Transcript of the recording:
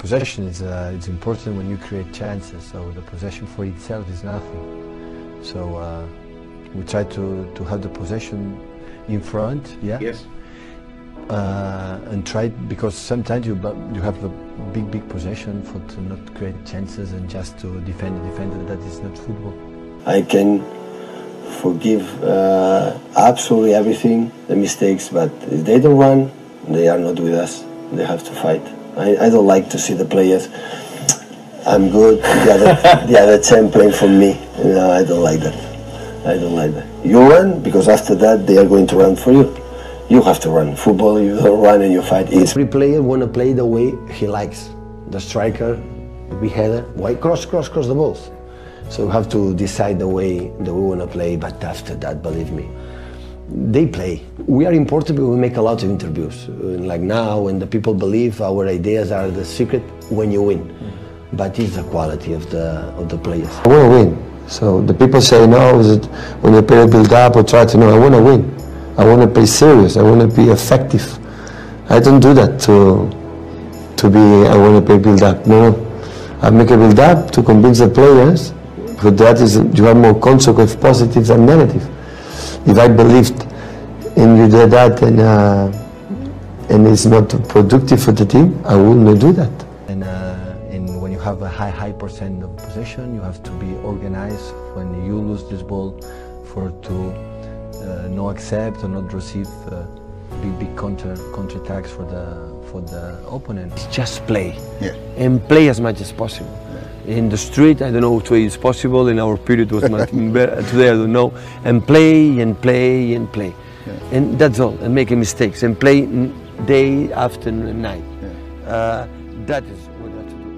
Possession is it's important when you create chances, so the possession for itself is nothing. So we try to have the possession in front, yeah? Yes. And try, because sometimes you have a big possession for to not create chances and just to defend the defender. That is not football. I can forgive absolutely everything, the mistakes, but if they don't run, they are not with us. They have to fight. I don't like to see the players. I'm good. The other 10 playing for me. No, I don't like that. I don't like that. You run because after that they are going to run for you. You have to run. Football, you don't run and you fight. Every player want to play the way he likes. The striker, the big header, why cross the balls. So you have to decide the way that we want to play. But after that, believe me, they play. We are important because we make a lot of interviews. Like now, when the people believe our ideas are the secret when you win. Mm-hmm. But it's the quality of the players. I want to win. So the people say, no, is it when the player build up or try to, no, I want to win. I want to play serious. I want to be effective. I don't do that to be, I want to play build up. No, I make a build up to convince the players, because that is, you have more consequence, positive than negative. If I believed and you did that and it's not productive for the team, I would not do that. And when you have a high percent of possession, you have to be organized when you lose this ball for to not accept or not receive big counter attacks for the opponent. It's just play, yeah, and play as much as possible. In the street, I don't know which way is possible. In our period was much better. Today I don't know. And play and play and play, yeah, and that's all. And making mistakes and play day, afternoon, and night. Yeah. That is what I have to do.